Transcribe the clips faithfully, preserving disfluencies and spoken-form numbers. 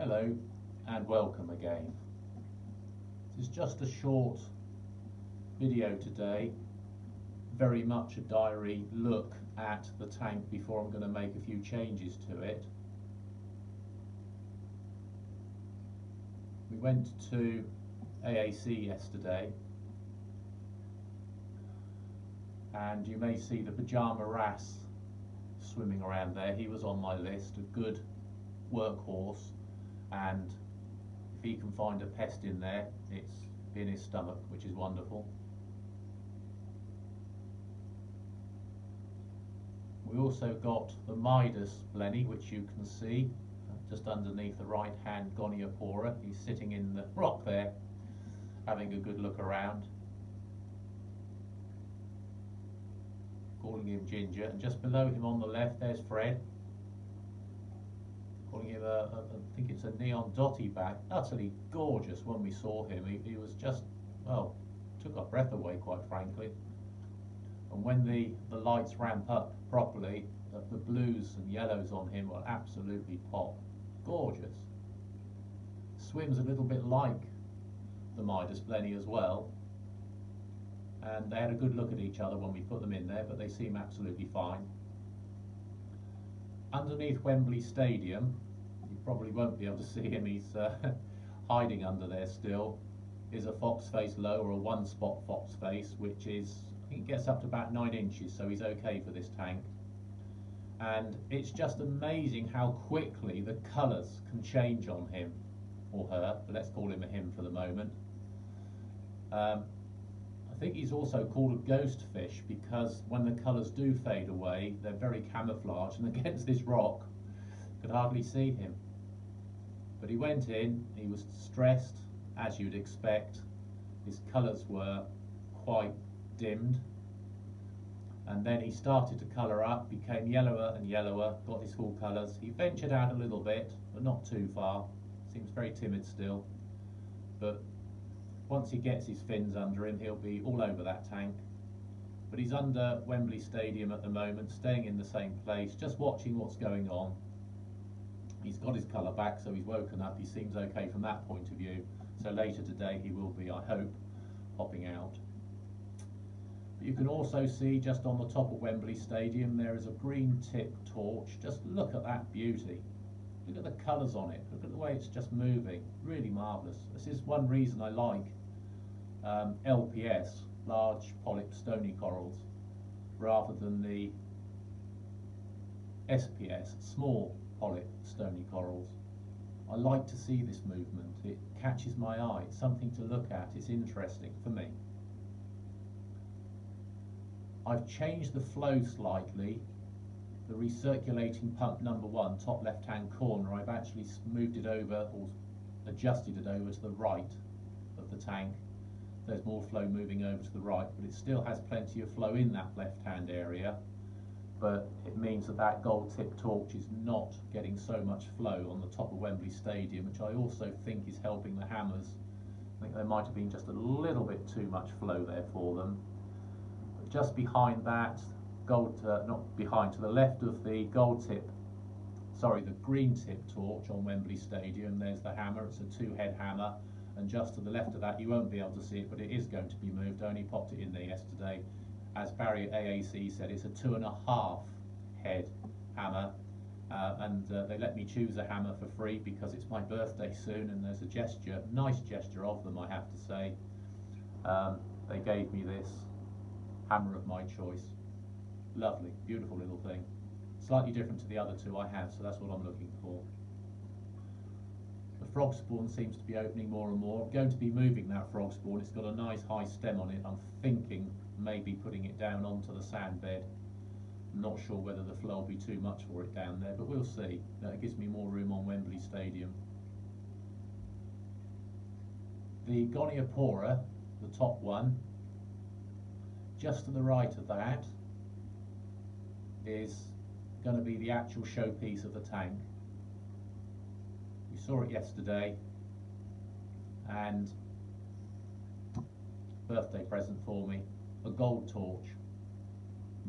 Hello and welcome again. This is just a short video today, very much a diary look at the tank before I'm going to make a few changes to it. We went to A A C yesterday and you may see the pyjama wrasse swimming around there. He was on my list, a good workhorse, and if he can find a pest in there, it's in his stomach, which is wonderful. We also got the Midas Blenny, which you can see just underneath the right hand Goniopora. He's sitting in the rock there, having a good look around. Calling him Ginger, and just below him on the left there's Fred. Calling him a, a, I think it's a neon dotty back. Utterly gorgeous when we saw him. He, he was just, well, took our breath away, quite frankly. And when the, the lights ramp up properly, the, the blues and yellows on him will absolutely pop. Gorgeous. Swims a little bit like the Midas Blenny as well. And they had a good look at each other when we put them in there, but they seem absolutely fine. Underneath Wembley Stadium, you probably won't be able to see him, he's uh, hiding under there still, is a fox face low, or a one spot fox face, which is, I think, gets up to about nine inches, so he's okay for this tank. And it's just amazing how quickly the colours can change on him, or her, but let's call him a him for the moment. Um, I think he's also called a ghost fish because when the colours do fade away, they're very camouflaged, and against this rock could hardly see him. But he went in, he was stressed, as you'd expect. His colours were quite dimmed, and then he started to colour up, became yellower and yellower, got his full colours. He ventured out a little bit, but not too far. Seems very timid still, but once he gets his fins under him, he'll be all over that tank. But he's under Wembley Stadium at the moment, staying in the same place, just watching what's going on. He's got his colour back, so he's woken up. He seems okay from that point of view. So later today he will be, I hope, popping out. But you can also see just on the top of Wembley Stadium there is a green tip torch. Just look at that beauty. Look at the colours on it. Look at the way it's just moving. Really marvellous. This is one reason I like Um, L P S, large polyp stony corals, rather than the S P S, small polyp stony corals. I like to see this movement, it catches my eye, it's something to look at, it's interesting for me. I've changed the flow slightly. The recirculating pump number one, top left hand corner, I've actually moved it over, or adjusted it over to the right of the tank. There's more flow moving over to the right, but it still has plenty of flow in that left hand area, but it means that that gold tip torch is not getting so much flow on the top of Wembley Stadium, which I also think is helping the hammers. I think there might have been just a little bit too much flow there for them. But just behind that gold, uh, not behind, to the left of the gold tip, sorry, the green tip torch on Wembley Stadium, there's the hammer. It's a two head hammer. And just to the left of that, you won't be able to see it, but it is going to be moved. I only popped it in there yesterday. As Barry at A A C said, it's a two and a half head hammer. Uh, and uh, they let me choose a hammer for free because it's my birthday soon, and there's a gesture, nice gesture of them, I have to say. Um, they gave me this hammer of my choice. Lovely, beautiful little thing. Slightly different to the other two I have, so that's what I'm looking for. The frog spawn seems to be opening more and more. I'm going to be moving that frog spawn. It's got a nice high stem on it. I'm thinking maybe putting it down onto the sand bed. I'm not sure whether the flow will be too much for it down there, but we'll see. That gives me more room on Wembley Stadium. The Goniopora, the top one, just to the right of that, is going to be the actual showpiece of the tank. We saw it yesterday, and birthday present for me, a gold torch,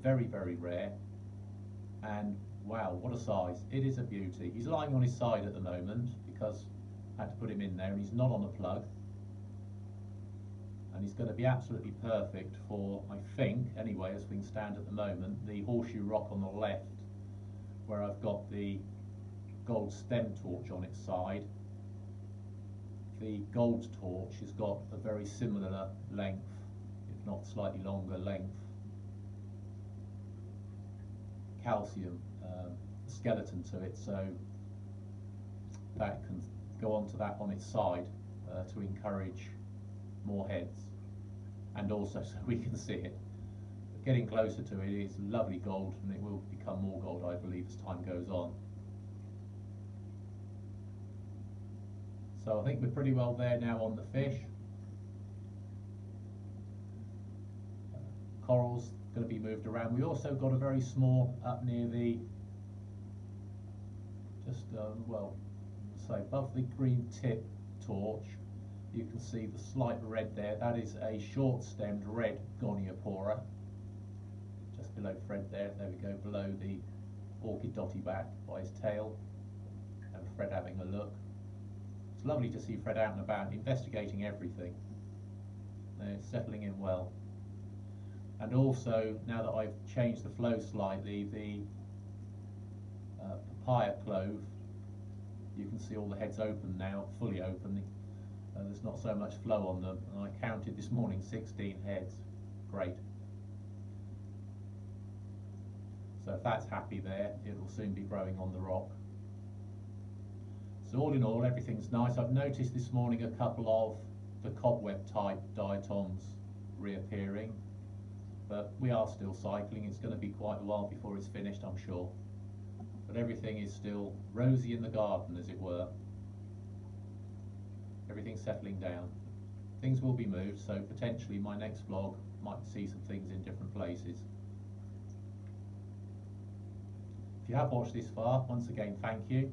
very very rare, and wow, what a size. It is a beauty. He's lying on his side at the moment because I had to put him in there and he's not on the plug. And he's going to be absolutely perfect for, I think, anyway, as things stand at the moment, the horseshoe rock on the left where I've got the gold stem torch on its side. The gold torch has got a very similar length, if not slightly longer length, calcium um, skeleton to it, so that can go onto that on its side uh, to encourage more heads, and also so we can see it. But getting closer to it is lovely gold, and it will become more gold, I believe, as time goes on. So I think we're pretty well there now on the fish. Uh, coral's going to be moved around. We also got a very small up near the, just uh, well, so above the green tip torch, you can see the slight red there. That is a short-stemmed red Goniopora. Just below Fred there. There we go, below the orchid dotty back by his tail, and Fred having a look. It's lovely to see Fred out and about, investigating everything. They're settling in well. And also, now that I've changed the flow slightly, the uh, papaya clove, you can see all the heads open now, fully open. Uh, there's not so much flow on them. And I counted this morning sixteen heads. Great. So if that's happy there, it will soon be growing on the rock. So all in all, everything's nice. I've noticed this morning a couple of the cobweb type diatoms reappearing, but we are still cycling. It's going to be quite a while before it's finished, I'm sure. But everything is still rosy in the garden, as it were. Everything's settling down. Things will be moved, so potentially my next vlog might see some things in different places. If you have watched this far, once again, thank you.